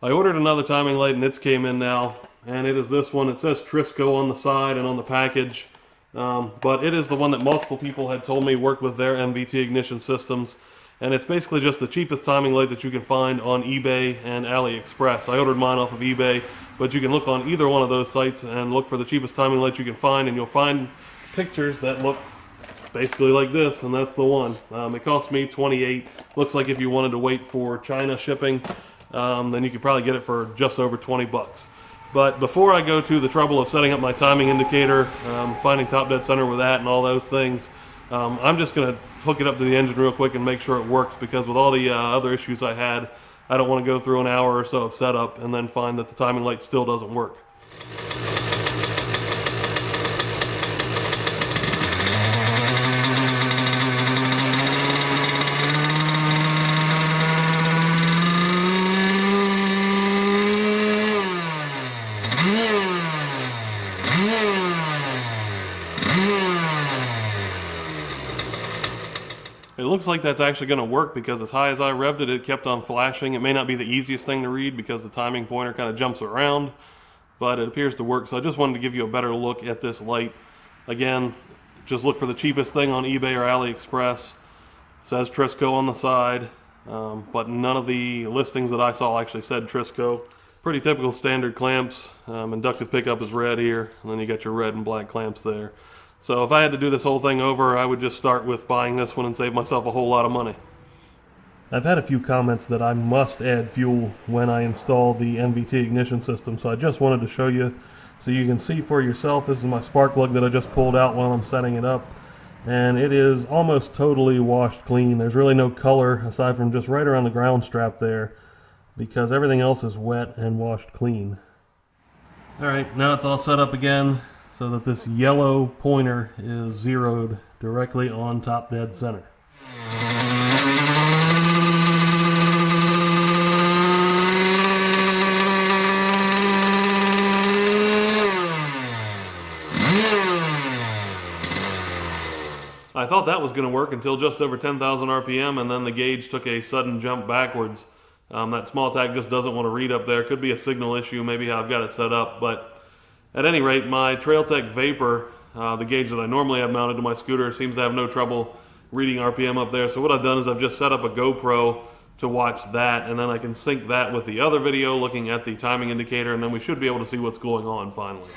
I ordered another timing light and it's came in now, and it is this one. It says Trisco on the side and on the package, but it is the one that multiple people had told me worked with their MVT ignition systems, and it's basically just the cheapest timing light that you can find on eBay and AliExpress. I ordered mine off of eBay, but you can look on either one of those sites and look for the cheapest timing light you can find, and you'll find pictures that look basically like this, and that's the one. It cost me $28. Looks like if you wanted to wait for China shipping, then you could probably get it for just over 20 bucks. But before I go to the trouble of setting up my timing indicator, finding top dead center with that and all those things, I'm just going to hook it up to the engine real quick and make sure it works, because with all the other issues I had, I don't want to go through an hour or so of setup and then find that the timing light still doesn't work. It looks like that's actually going to work, because as high as I revved it, it kept on flashing. It may not be the easiest thing to read because the timing pointer kind of jumps around, but it appears to work. So I just wanted to give you a better look at this light. Again, just look for the cheapest thing on eBay or AliExpress. It says Trisco on the side, but none of the listings that I saw actually said Trisco. Pretty typical standard clamps. Inductive pickup is red here, and then you got your red and black clamps there. So if I had to do this whole thing over, I would just start with buying this one and save myself a whole lot of money. I've had a few comments that I must add fuel when I install the MVT ignition system, so I just wanted to show you so you can see for yourself. This is my spark plug that I just pulled out while I'm setting it up, and it is almost totally washed clean. There's really no color aside from just right around the ground strap there, because everything else is wet and washed clean. Alright, now it's all set up again, so that this yellow pointer is zeroed directly on top dead center. I thought that was going to work until just over 10,000 RPM, and then the gauge took a sudden jump backwards. That small tag just doesn't want to read up there. Could be a signal issue, maybe how I've got it set up, but at any rate, my TrailTech Vapor, the gauge that I normally have mounted to my scooter, seems to have no trouble reading RPM up there. So what I've done is I've just set up a GoPro to watch that, and then I can sync that with the other video looking at the timing indicator, and then we should be able to see what's going on finally.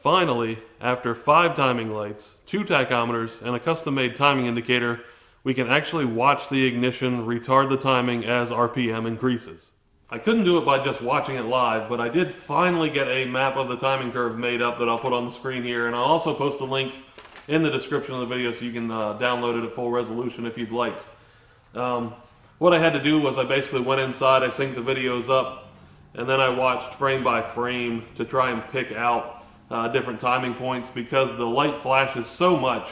Finally, after 5 timing lights, 2 tachometers, and a custom-made timing indicator, we can actually watch the ignition retard the timing as RPM increases. I couldn't do it by just watching it live, but I did finally get a map of the timing curve made up that I'll put on the screen here, and I'll also post a link in the description of the video so you can download it at full resolution if you'd like. What I had to do was I basically went inside, I synced the videos up, and then I watched frame by frame to try and pick out different timing points, because the light flashes so much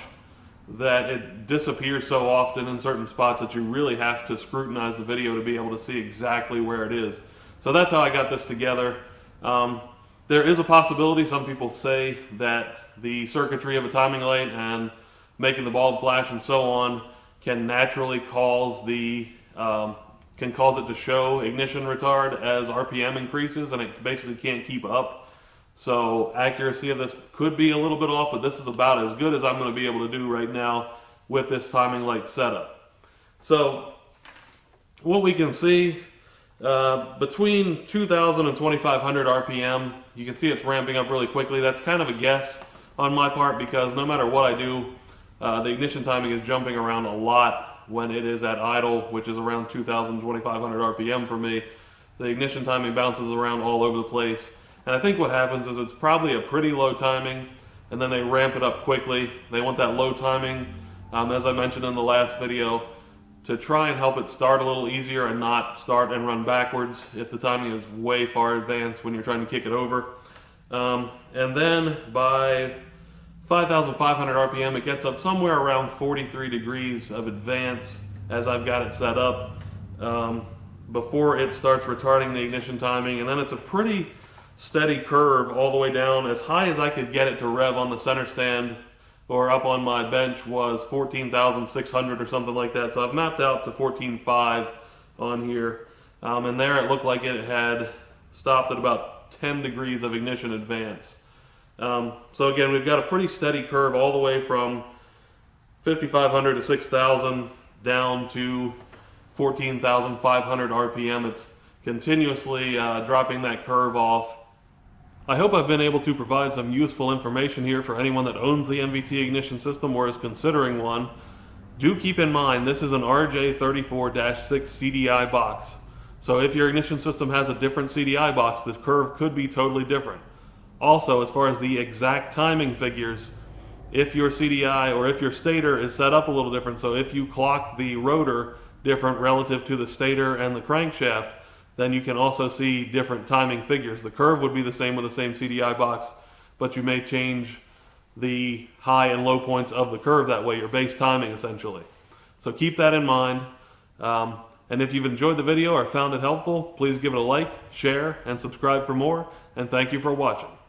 that it disappears so often in certain spots that you really have to scrutinize the video to be able to see exactly where it is. So that's how I got this together. There is a possibility, some people say, that the circuitry of a timing light and making the bulb flash and so on can naturally cause the can cause it to show ignition retard as RPM increases, and it basically can't keep up. So accuracy of this could be a little bit off, but this is about as good as I'm going to be able to do right now with this timing light setup. So what we can see, between 2,000 and 2,500 RPM, you can see it's ramping up really quickly. That's kind of a guess on my part, because no matter what I do, the ignition timing is jumping around a lot when it is at idle, which is around 2,000, 2,500 RPM for me. The ignition timing bounces around all over the place. And I think what happens is it's probably a pretty low timing, and then they ramp it up quickly. They want that low timing, as I mentioned in the last video, to try and help it start a little easier and not start and run backwards if the timing is way far advanced when you're trying to kick it over. And then by 5,500 RPM, it gets up somewhere around 43 degrees of advance as I've got it set up. before it starts retarding the ignition timing, and then it's a pretty steady curve all the way down. As high as I could get it to rev on the center stand or up on my bench was 14,600 or something like that. So I've mapped out to 14.5 on here. And there it looked like it had stopped at about 10 degrees of ignition advance. So again, we've got a pretty steady curve all the way from 5,500 to 6,000 down to 14,500 RPM. It's continuously dropping that curve off. I hope I've been able to provide some useful information here for anyone that owns the MVT ignition system or is considering one. Do keep in mind this is an RJ34-6 CDI box. So if your ignition system has a different CDI box, the curve could be totally different. Also, as far as the exact timing figures, if your CDI or if your stator is set up a little different, so if you clock the rotor different relative to the stator and the crankshaft, then you can also see different timing figures. The curve would be the same with the same CDI box, but you may change the high and low points of the curve that way, your base timing essentially. So keep that in mind. And if you've enjoyed the video or found it helpful, please give it a like, share, and subscribe for more. And thank you for watching.